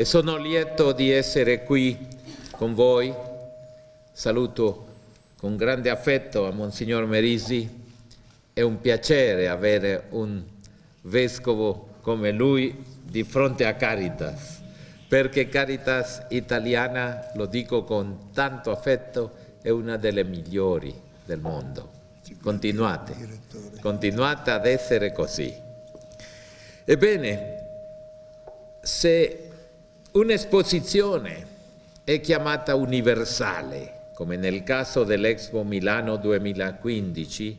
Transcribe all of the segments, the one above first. e sono lieto di essere qui con voi. Saluto con grande affetto a Monsignor Merisi. È un piacere avere un vescovo come lui di fronte a Caritas, perché Caritas italiana, lo dico con tanto affetto, è una delle migliori del mondo. Continuate ad essere così. Ebbene, se un'esposizione è chiamata universale, come nel caso dell'Expo Milano 2015,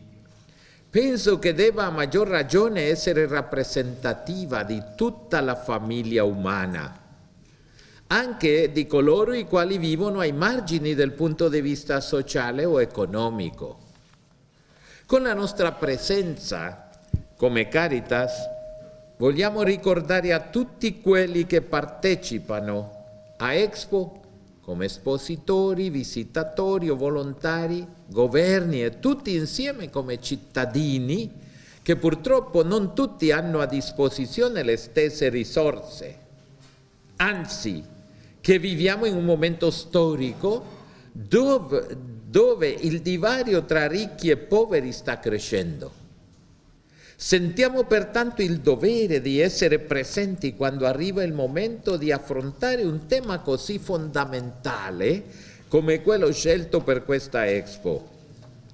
penso che debba a maggior ragione essere rappresentativa di tutta la famiglia umana, anche di coloro i quali vivono ai margini del punto di vista sociale o economico. Con la nostra presenza, come Caritas, vogliamo ricordare a tutti quelli che partecipano a Expo come espositori, visitatori o volontari, governi e tutti insieme come cittadini che purtroppo non tutti hanno a disposizione le stesse risorse. Anzi, che viviamo in un momento storico dove il divario tra ricchi e poveri sta crescendo. Sentiamo pertanto il dovere di essere presenti quando arriva il momento di affrontare un tema così fondamentale come quello scelto per questa Expo: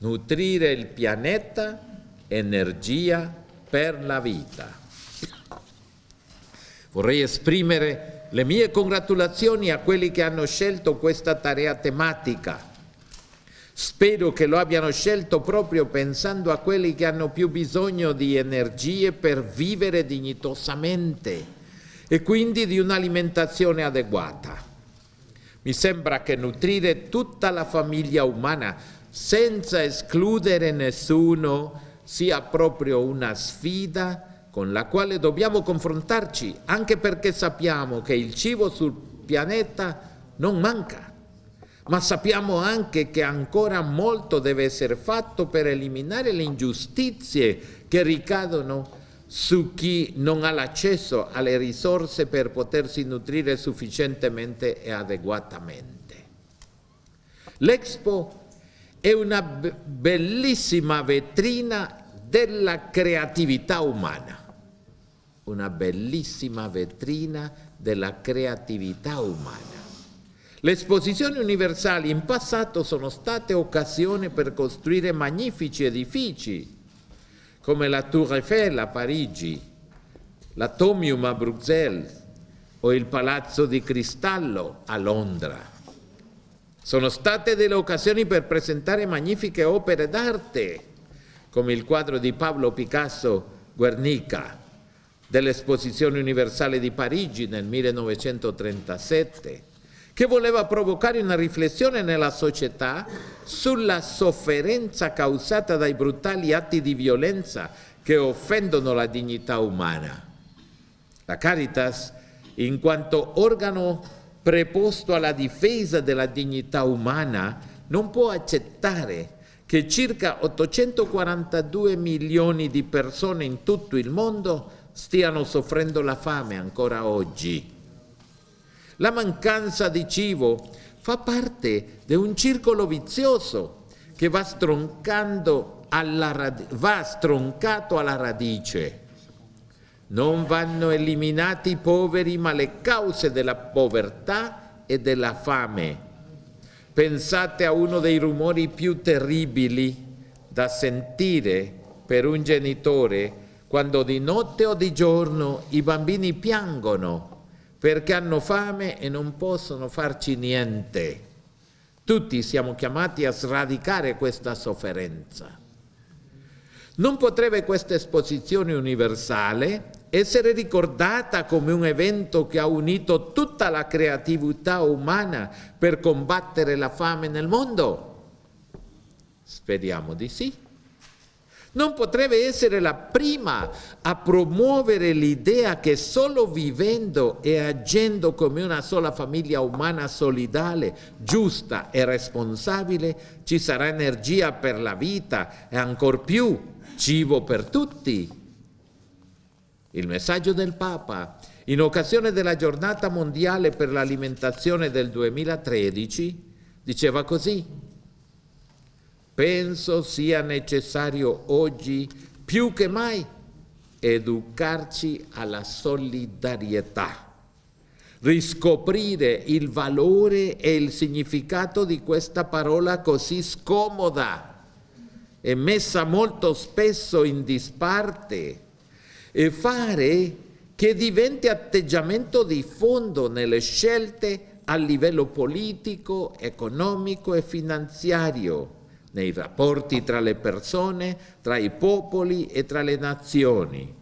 nutrire il pianeta, energia per la vita. Vorrei esprimere le mie congratulazioni a quelli che hanno scelto questa tarea tematica. Spero che lo abbiano scelto proprio pensando a quelli che hanno più bisogno di energie per vivere dignitosamente e quindi di un'alimentazione adeguata. Mi sembra che nutrire tutta la famiglia umana senza escludere nessuno sia proprio una sfida con la quale dobbiamo confrontarci, anche perché sappiamo che il cibo sul pianeta non manca. Ma sappiamo anche che ancora molto deve essere fatto per eliminare le ingiustizie che ricadono su chi non ha l'accesso alle risorse per potersi nutrire sufficientemente e adeguatamente. L'Expo è una bellissima vetrina della creatività umana. Le esposizioni universali in passato sono state occasione per costruire magnifici edifici, come la Tour Eiffel a Parigi, la Tomium a Bruxelles o il Palazzo di Cristallo a Londra. Sono state delle occasioni per presentare magnifiche opere d'arte, come il quadro di Pablo Picasso, Guernica, dell'Esposizione Universale di Parigi nel 1937, che voleva provocare una riflessione nella società sulla sofferenza causata dai brutali atti di violenza che offendono la dignità umana. La Caritas, in quanto organo preposto alla difesa della dignità umana, non può accettare che circa 842 milioni di persone in tutto il mondo stiano soffrendo la fame ancora oggi. La mancanza di cibo fa parte di un circolo vizioso che va stroncato alla radice. Non vanno eliminati i poveri, ma le cause della povertà e della fame. Pensate a uno dei rumori più terribili da sentire per un genitore quando di notte o di giorno i bambini piangono perché hanno fame e non possono farci niente. Tutti siamo chiamati a sradicare questa sofferenza. Non potrebbe questa esposizione universale essere ricordata come un evento che ha unito tutta la creatività umana per combattere la fame nel mondo? Speriamo di sì. Non potrebbe essere la prima a promuovere l'idea che solo vivendo e agendo come una sola famiglia umana solidale, giusta e responsabile, ci sarà energia per la vita e ancor più cibo per tutti. Il messaggio del Papa In occasione della giornata mondiale per l'alimentazione del 2013, diceva così: penso sia necessario oggi più che mai educarci alla solidarietà, riscoprire il valore e il significato di questa parola così scomoda e messa molto spesso in disparte, e fare che diventi atteggiamento di fondo nelle scelte a livello politico, economico e finanziario, nei rapporti tra le persone, tra i popoli e tra le nazioni.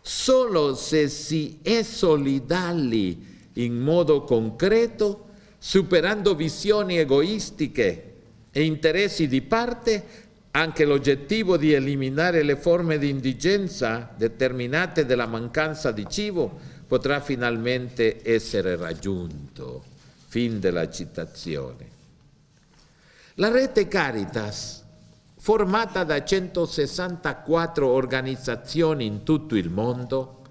Solo se si è solidali in modo concreto, superando visioni egoistiche e interessi di parte, anche l'obiettivo di eliminare le forme di indigenza determinate dalla mancanza di cibo potrà finalmente essere raggiunto. Fin della citazione. La rete Caritas, formata da 164 organizzazioni in tutto il mondo,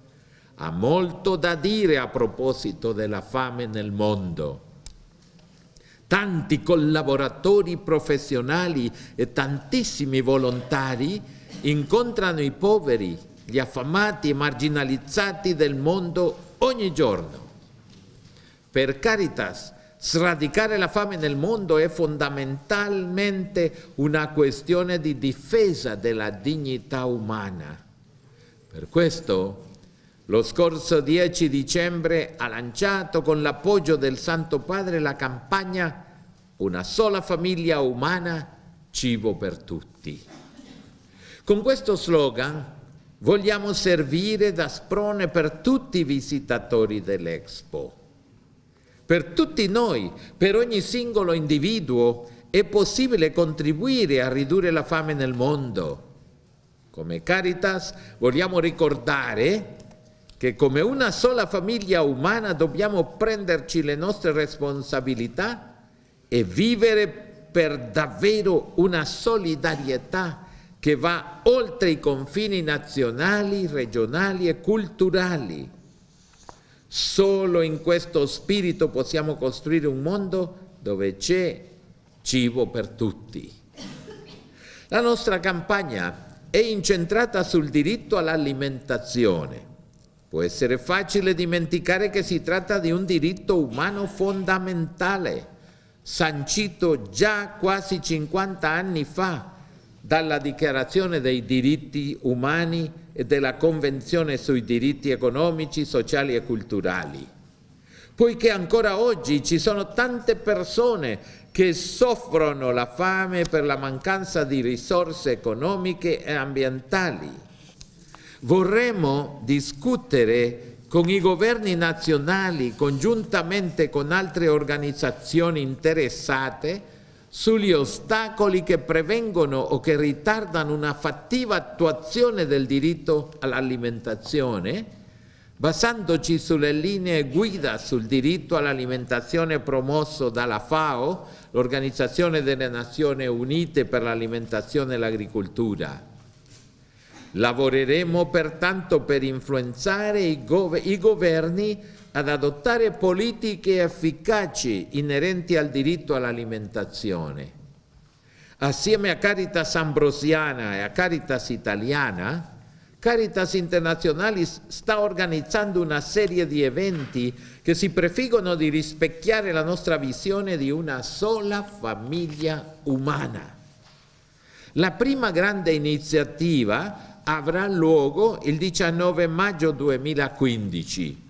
ha molto da dire a proposito della fame nel mondo. Tanti collaboratori professionali e tantissimi volontari incontrano i poveri, gli affamati e marginalizzati del mondo ogni giorno. Per Caritas, sradicare la fame nel mondo è fondamentalmente una questione di difesa della dignità umana. Per questo, lo scorso 10 dicembre ha lanciato con l'appoggio del Santo Padre la campagna Una sola famiglia umana, cibo per tutti. Con questo slogan vogliamo servire da sprone per tutti i visitatori dell'Expo. Per tutti noi, per ogni singolo individuo, è possibile contribuire a ridurre la fame nel mondo. Come Caritas vogliamo ricordare che come una sola famiglia umana dobbiamo prenderci le nostre responsabilità e vivere per davvero una solidarietà che va oltre i confini nazionali, regionali e culturali. Solo in questo spirito possiamo costruire un mondo dove c'è cibo per tutti. La nostra campagna è incentrata sul diritto all'alimentazione. Può essere facile dimenticare che si tratta di un diritto umano fondamentale, sancito già quasi 50 anni fa dalla Dichiarazione dei diritti umani e della Convenzione sui diritti economici, sociali e culturali. Poiché ancora oggi ci sono tante persone che soffrono la fame per la mancanza di risorse economiche e ambientali. Vorremmo discutere con i governi nazionali, congiuntamente con altre organizzazioni interessate, sugli ostacoli che prevengono o che ritardano una fattiva attuazione del diritto all'alimentazione, basandoci sulle linee guida sul diritto all'alimentazione promosso dalla FAO, l'Organizzazione delle Nazioni Unite per l'Alimentazione e l'Agricoltura. Lavoreremo pertanto per influenzare i governi ad adottare politiche efficaci inerenti al diritto all'alimentazione. Assieme a Caritas Ambrosiana e a Caritas Italiana, Caritas Internationalis sta organizzando una serie di eventi che si prefiggono di rispecchiare la nostra visione di una sola famiglia umana. La prima grande iniziativa avrà luogo il 19 maggio 2015.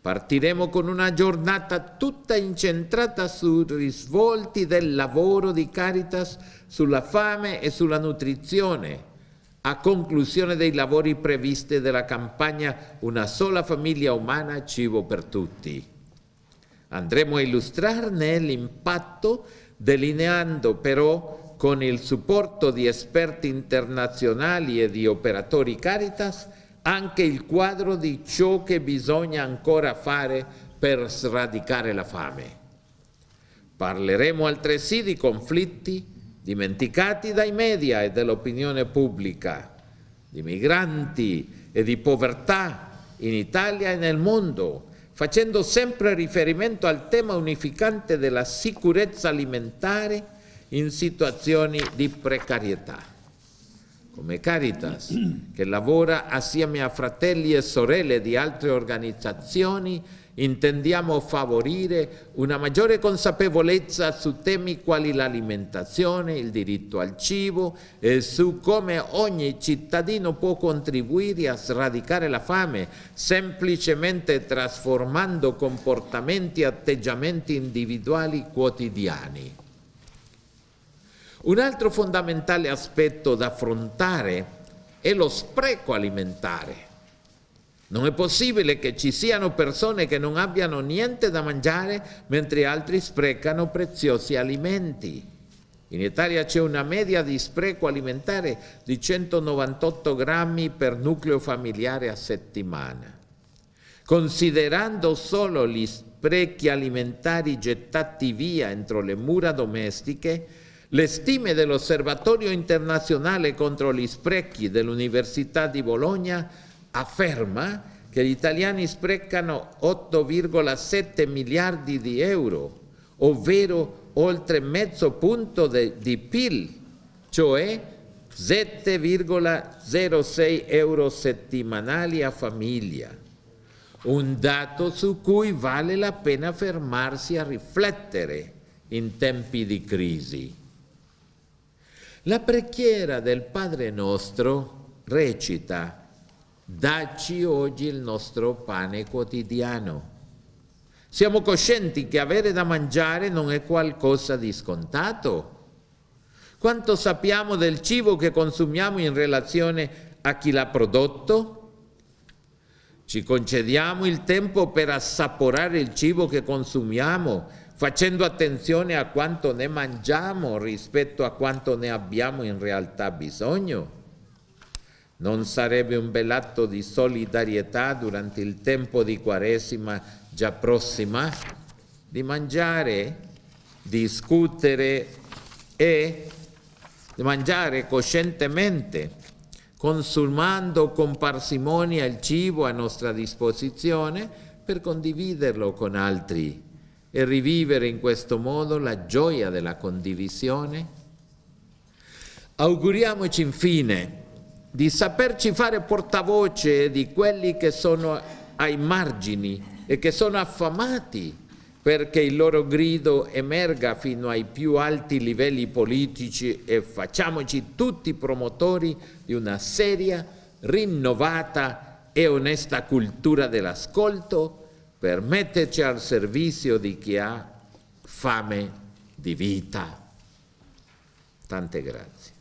Partiremo con una giornata tutta incentrata sui risvolti del lavoro di Caritas sulla fame e sulla nutrizione, a conclusione dei lavori previsti della campagna Una sola famiglia umana, cibo per tutti. Andremo a illustrarne l'impatto, delineando però con il supporto di esperti internazionali e di operatori Caritas, anche il quadro di ciò che bisogna ancora fare per sradicare la fame. Parleremo altresì di conflitti dimenticati dai media e dall'opinione pubblica, di migranti e di povertà in Italia e nel mondo, facendo sempre riferimento al tema unificante della sicurezza alimentare in situazioni di precarietà. Come Caritas, che lavora assieme a fratelli e sorelle di altre organizzazioni, intendiamo favorire una maggiore consapevolezza su temi quali l'alimentazione, il diritto al cibo e su come ogni cittadino può contribuire a sradicare la fame, semplicemente trasformando comportamenti e atteggiamenti individuali quotidiani. Un altro fondamentale aspetto da affrontare è lo spreco alimentare. Non è possibile che ci siano persone che non abbiano niente da mangiare mentre altri sprecano preziosi alimenti. In Italia c'è una media di spreco alimentare di 198 grammi per nucleo familiare a settimana. Considerando solo gli sprechi alimentari gettati via entro le mura domestiche, le stime dell'Osservatorio internazionale contro gli sprechi dell'Università di Bologna afferma che gli italiani sprecano 8,7 miliardi di euro, ovvero oltre mezzo punto di PIL, cioè 7,06 euro settimanali a famiglia. Un dato su cui vale la pena fermarsi a riflettere in tempi di crisi. La preghiera del Padre nostro recita: «Dacci oggi il nostro pane quotidiano». Siamo coscienti che avere da mangiare non è qualcosa di scontato? Quanto sappiamo del cibo che consumiamo in relazione a chi l'ha prodotto? Ci concediamo il tempo per assaporare il cibo che consumiamo, facendo attenzione a quanto ne mangiamo rispetto a quanto ne abbiamo in realtà bisogno? Non sarebbe un bel atto di solidarietà durante il tempo di Quaresima già prossima di mangiare, discutere e mangiare coscientemente, consumando con parsimonia il cibo a nostra disposizione per condividerlo con altri e rivivere in questo modo la gioia della condivisione? Auguriamoci infine di saperci fare portavoce di quelli che sono ai margini e che sono affamati, perché il loro grido emerga fino ai più alti livelli politici, e facciamoci tutti promotori di una seria, rinnovata e onesta cultura dell'ascolto per metterci al servizio di chi ha fame di vita. Tante grazie.